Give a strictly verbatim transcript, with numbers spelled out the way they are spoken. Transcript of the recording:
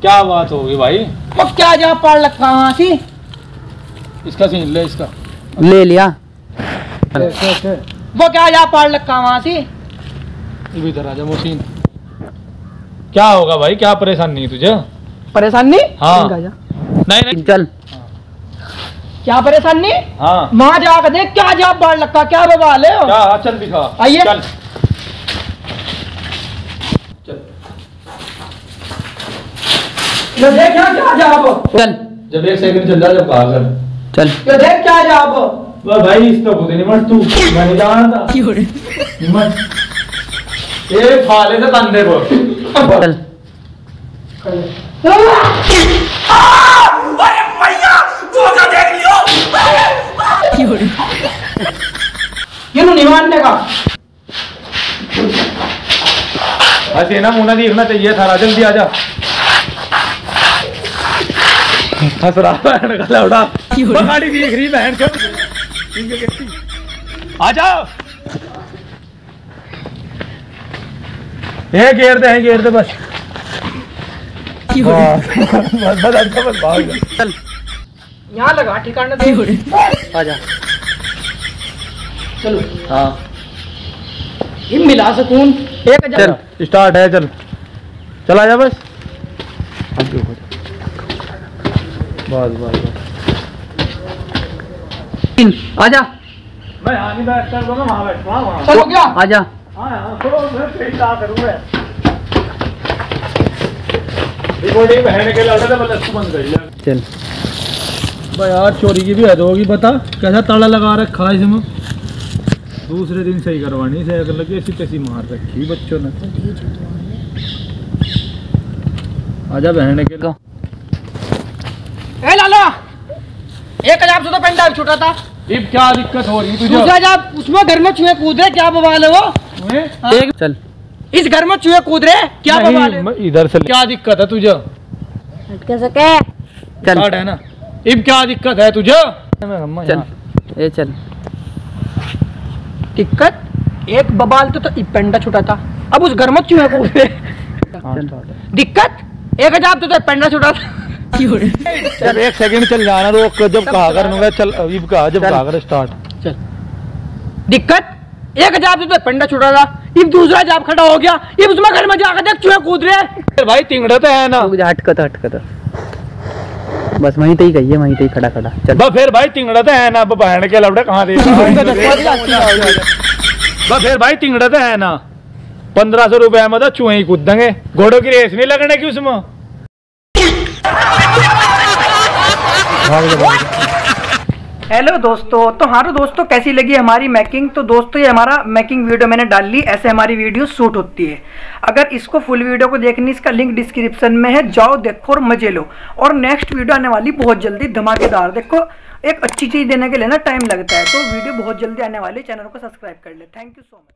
क्या बात होगी भाई, अब क्या जा पार लगता है इसका सीन ले, इसका ले लिया ले, से, से। वो क्या जा पार लगता वहाँ से इधर आ जा वो सीन। क्या होगा भाई, क्या परेशानी है तुझे? परेशानी हाँ नहीं नहीं चल हाँ। क्या परेशानी हाँ वहाँ जाकर देख क्या जा पार लगता, क्या बवाल है क्या? चल दिखा आइए चल। क्या क्या चल जब एक सेकंड चल जब पागल चल क्या देख क्या जा आप भाई इसको खुद निमट तू मैंने जाना था निमट ए फाले से तंदे को चल चल आ अरे भैया तू तो देख लियो क्यों ये नु निवानने का ऐसे ना मुना देखना चाहिए था। जल्दी आ जा हंस रहा उड़ा गाड़ी देख रही बहन को आ जाओ ये घेर दे घेर दे बस बस बस अटका बस भाग चल यहाँ लगा ठिकाना दे आ जा चलो हाँ ये मिला सुकून एक हजार स्टार्ट है चल चला जा बस बार बार आजा मैं आनी बैठ कर दोनों वहाँ बैठ वहाँ चलो क्या आजा हाँ हाँ थोड़ा मैं पेट आ करूँगा रिपोर्टिंग बहने के लिए आता था मतलब बंद कर लिया चल भाई यार चोरी की भी हद होगी बता कैसा ताला लगा रखा है इसमें दूसरे दिन सही करवानी सही कर लगी ऐसी कैसी मार रखी बच्चों ने आजा बहने के लिए ए लाला एक हजार से तो पेंट छूटा था क्या दिक्कत हो रही तुझे उसमें घर में चूहे कूद रहे क्या बवाल है वो एक चल इस घर में चूहे कूद रहे क्या बवाल है इधर से क्या दिक्कत है तुझे चल है ना इब क्या दिक्कत है तुझे चल ए चल दिक्कत एक बवाल तो इब पेंडा छूटा था अब उस घर में चूहे कूद रहे दिक्कत एक हजार तो पेंडा छूटा था चल एक सेकंड चल जाना रोक जब कहा कर चल अभी कहा जब कहा कर स्टार्ट चल दिक्कत एक जाब तो पंडा छुटा था इब दूसरा जाब खड़ा हो गया इब उसमें घर में जाकर देख चूहे कूद रहे भाई तिंगड़ा तो है ना हटकता हटकता बस वहीं ही कहिए वहीं ही खड़ा खड़ा चल बस फिर भाई तिंगड़ा तो है ना बहन के लवड़े कहाँ दे बस फिर भाई तिंगड़ा तो है ना पंद्रह सौ रुपये मतलब चूहे ही कूद देंगे घोड़ों की रेस नहीं लगने की उसमें हेलो दोस्तों तो हाँ तो दोस्तों कैसी लगी हमारी मेकिंग। तो दोस्तों ये हमारा मेकिंग वीडियो मैंने डाल ली, ऐसे हमारी वीडियो शूट होती है। अगर इसको फुल वीडियो को देखनी इसका लिंक डिस्क्रिप्शन में है, जाओ देखो और मजे लो। और नेक्स्ट वीडियो आने वाली बहुत जल्दी धमाकेदार, देखो एक अच्छी चीज़ देने के लिए ना टाइम लगता है, तो वीडियो बहुत जल्दी आने वाली। चैनल को सब्सक्राइब कर ले। Thank you so much.